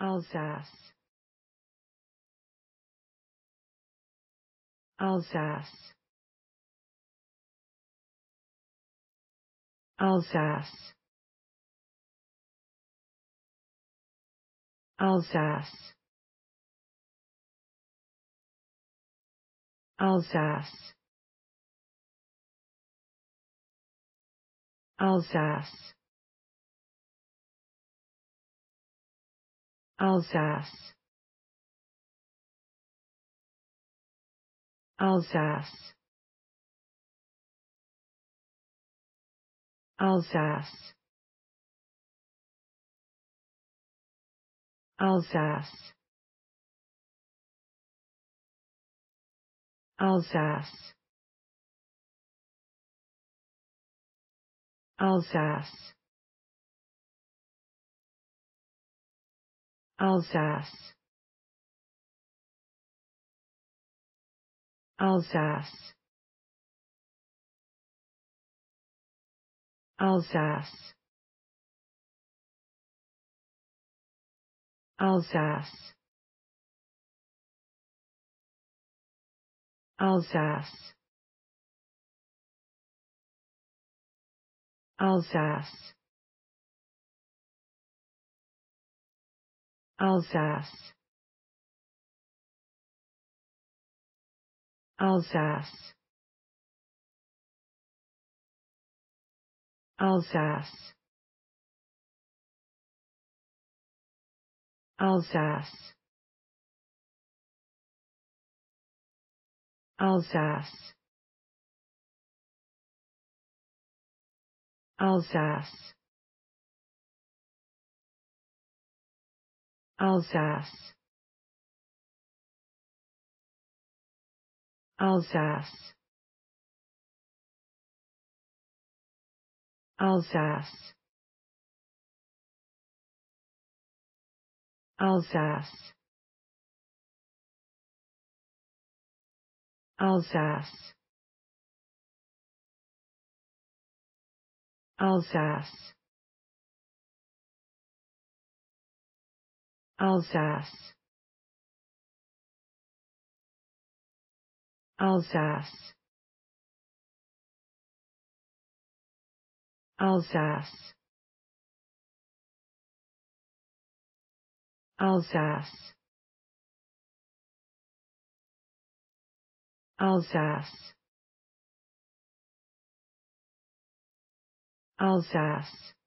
Alsace, Alsace, Alsace, Alsace, Alsace, Alsace, Alsace, Alsace, Alsace, Alsace, Alsace, Alsace, Alsace, Alsace, Alsace, Alsace, Alsace, Alsace, Alsace, Alsace, Alsace, Alsace, Alsace, Alsace, Alsace, Alsace, Alsace, Alsace, Alsace, Alsace, Alsace, Alsace, Alsace, Alsace, Alsace, Alsace,